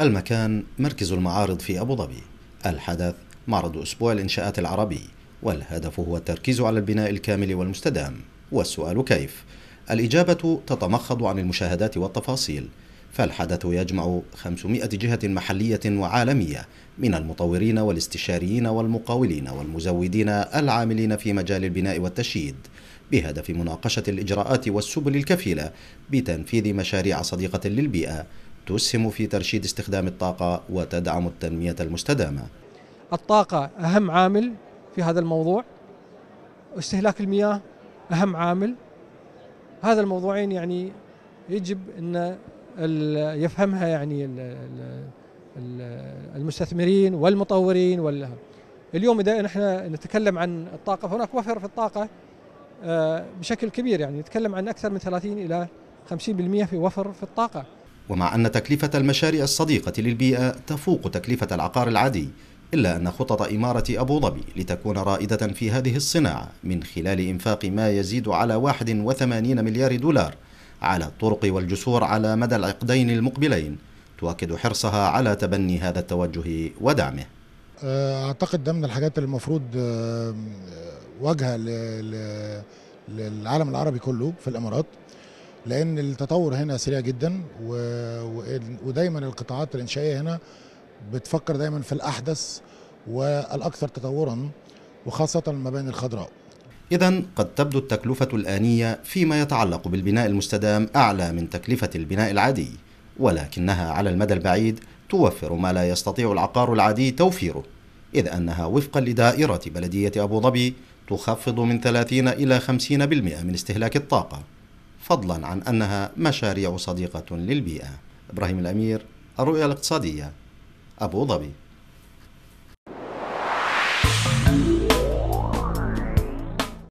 المكان مركز المعارض في أبوظبي. الحدث معرض أسبوع الإنشاءات العربي، والهدف هو التركيز على البناء الكامل والمستدام. والسؤال كيف؟ الإجابة تتمخض عن المشاهدات والتفاصيل، فالحدث يجمع 500 جهة محلية وعالمية من المطورين والاستشاريين والمقاولين والمزودين العاملين في مجال البناء والتشييد، بهدف مناقشة الإجراءات والسبل الكفيلة بتنفيذ مشاريع صديقة للبيئة تسهم في ترشيد استخدام الطاقة وتدعم التنمية المستدامة. الطاقة أهم عامل في هذا الموضوع، واستهلاك المياه أهم عامل. هذا الموضوعين يعني يجب أن يفهمها يعني المستثمرين والمطورين. اليوم إذا نحن نتكلم عن الطاقة، فهناك وفر في الطاقة بشكل كبير، يعني نتكلم عن أكثر من 30 إلى 50% في وفر في الطاقة. ومع أن تكلفة المشاريع الصديقة للبيئة تفوق تكلفة العقار العادي، إلا أن خطط إمارة أبوظبي لتكون رائدة في هذه الصناعة من خلال إنفاق ما يزيد على 81 مليار دولار على الطرق والجسور على مدى العقدين المقبلين تؤكد حرصها على تبني هذا التوجه ودعمه. أعتقد ده من الحاجات المفروض واجهة للعالم العربي كله في الإمارات، لأن التطور هنا سريع جدا، ودايما القطاعات الإنشائية هنا بتفكر دايما في الأحدث والأكثر تطورا، وخاصة المباني الخضراء. إذا قد تبدو التكلفة الآنية فيما يتعلق بالبناء المستدام أعلى من تكلفة البناء العادي، ولكنها على المدى البعيد توفر ما لا يستطيع العقار العادي توفيره، إذ أنها وفقا لدائرة بلدية أبوظبي تخفض من 30 إلى 50% من استهلاك الطاقة، فضلا عن أنها مشاريع صديقة للبيئة. إبراهيم الأمير، الرؤية الاقتصادية، أبوظبي.